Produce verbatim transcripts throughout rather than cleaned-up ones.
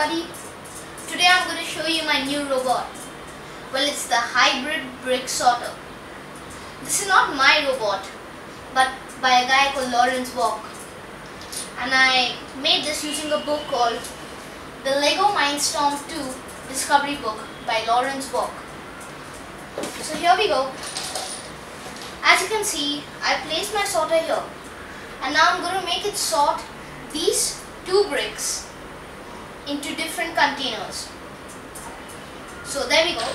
everybody, today I'm going to show you my new robot. Well, it's the hybrid brick sorter. This is not my robot, but by a guy called Laurens Valk. And I made this using a book called The Lego Mindstorms two Discovery Book by Laurens Valk. So here we go. As you can see, I placed my sorter here. And now I'm going to make it sort these two bricks into different containers. So there we go.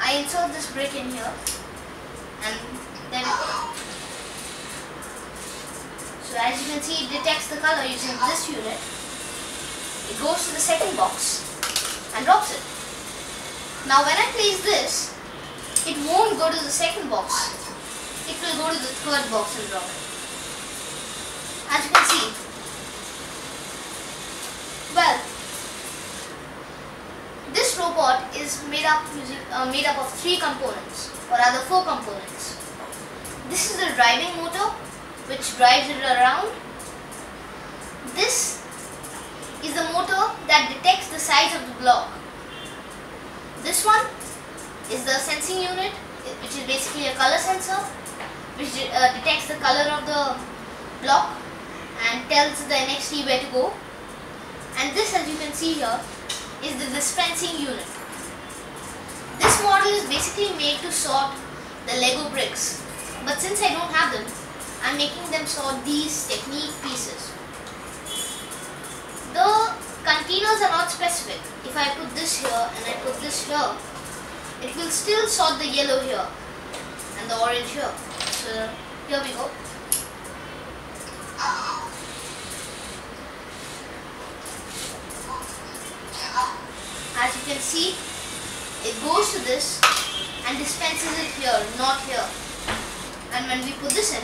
I insert this brick in here, and there we go. So as you can see, it detects the color using this unit. It goes to the second box and drops it. Now when I place this, it won't go to the second box. It will go to the third box and drop it. As you can see. Well, this robot is made up uh, made up of three components, or rather four components. This is the driving motor, which drives it around. This is the motor that detects the size of the block. This one is the sensing unit, which is basically a color sensor, which uh, detects the color of the block and tells the N X T where to go. And this, as you can see here, is the dispensing unit. This model is basically made to sort the Lego bricks, but since I don't have them, I'm making them sort these technique pieces. The containers are not specific. If I put this here and I put this here, it will still sort the yellow here and the orange here. So here we go. As you can see, it goes to this and dispenses it here, not here. And when we put this in,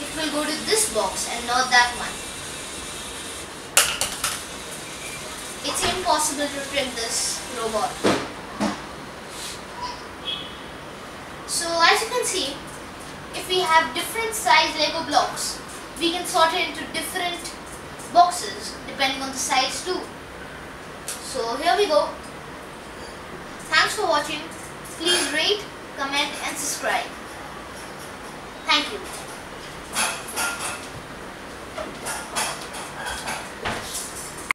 it will go to this box and not that one. It's impossible to print this robot. So as you can see, if we have different size Lego blocks, we can sort it into different boxes depending on the size too. So here we go. Thanks for watching. Please rate, comment and subscribe. Thank you.